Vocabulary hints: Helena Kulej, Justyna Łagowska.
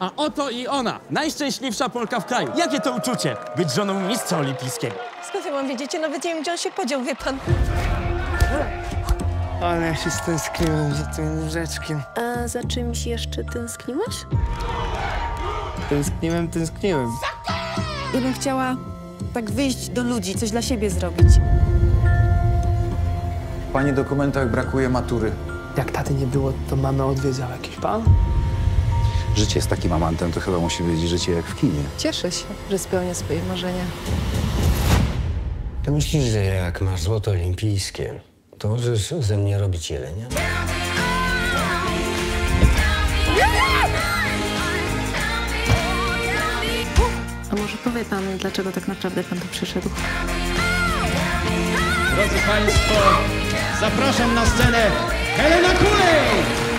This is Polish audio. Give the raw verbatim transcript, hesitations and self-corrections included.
A oto i ona, najszczęśliwsza Polka w kraju. Jakie to uczucie być żoną mistrza olimpijskiego? Skąd wy mam wiedzieć? Nawet nie wiem, gdzie on się podział, wie pan. Ale ja się stęskniłem za tym łóżeczkiem. A za czymś jeszcze tęskniłaś? Tęskniłem, tęskniłem. Ja bym chciała tak wyjść do ludzi, coś dla siebie zrobić. W pani dokumentach brakuje matury. Jak taty nie było, to mamę odwiedzał jakiś pan? Życie z takim amantem to chyba musi być życie jak w kinie. Cieszę się, że spełnia swoje marzenia. Ty myślisz, że jak masz złoto olimpijskie, to możesz ze mnie robić jelenia? A może powie pan, dlaczego tak naprawdę pan tu przyszedł? Drodzy państwo, zapraszam na scenę Helenę Kulej!